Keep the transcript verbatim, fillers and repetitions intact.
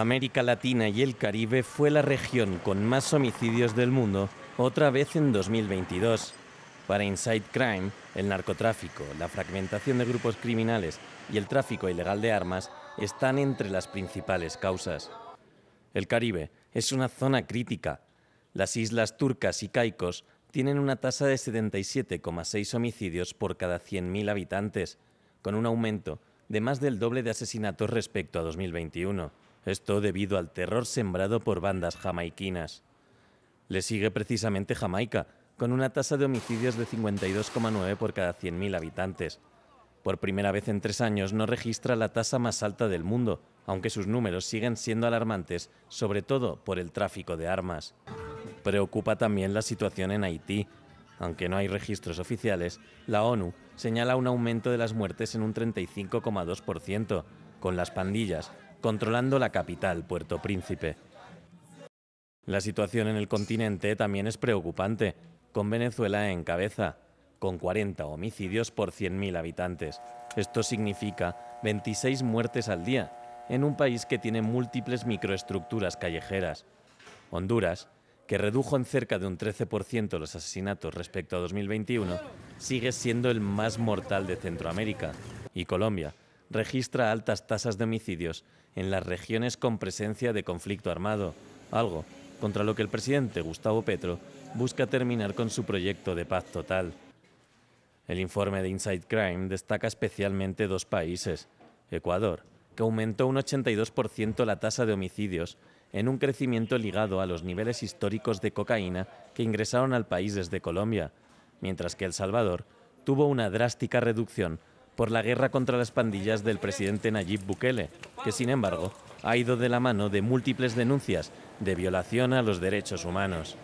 América Latina y el Caribe fue la región con más homicidios del mundo, otra vez en dos mil veintidós. Para Inside Crime, el narcotráfico, la fragmentación de grupos criminales y el tráfico ilegal de armas están entre las principales causas. El Caribe es una zona crítica. Las islas Turcas y Caicos tienen una tasa de setenta y siete coma seis homicidios por cada cien mil habitantes, con un aumento de más del doble de asesinatos respecto a dos mil veintiuno. Esto debido al terror sembrado por bandas jamaiquinas. Le sigue precisamente Jamaica, con una tasa de homicidios de cincuenta y dos coma nueve por cada cien mil habitantes. Por primera vez en tres años no registra la tasa más alta del mundo, aunque sus números siguen siendo alarmantes, sobre todo por el tráfico de armas. Preocupa también la situación en Haití. Aunque no hay registros oficiales, la ONU señala un aumento de las muertes en un treinta y cinco coma dos por ciento, con las pandillas controlando la capital, Puerto Príncipe. La situación en el continente también es preocupante, con Venezuela en cabeza, con cuarenta homicidios por cien mil habitantes. Esto significa veintiséis muertes al día, en un país que tiene múltiples microestructuras callejeras. Honduras, que redujo en cerca de un trece por ciento los asesinatos respecto a dos mil veintiuno, sigue siendo el más mortal de Centroamérica, y Colombia registra altas tasas de homicidios en las regiones con presencia de conflicto armado, algo contra lo que el presidente Gustavo Petro busca terminar con su proyecto de paz total. El informe de Inside Crime destaca especialmente dos países: Ecuador, que aumentó un ochenta y dos por ciento la tasa de homicidios, en un crecimiento ligado a los niveles históricos de cocaína que ingresaron al país desde Colombia, mientras que El Salvador tuvo una drástica reducción por la guerra contra las pandillas del presidente Nayib Bukele, que sin embargo ha ido de la mano de múltiples denuncias de violación a los derechos humanos.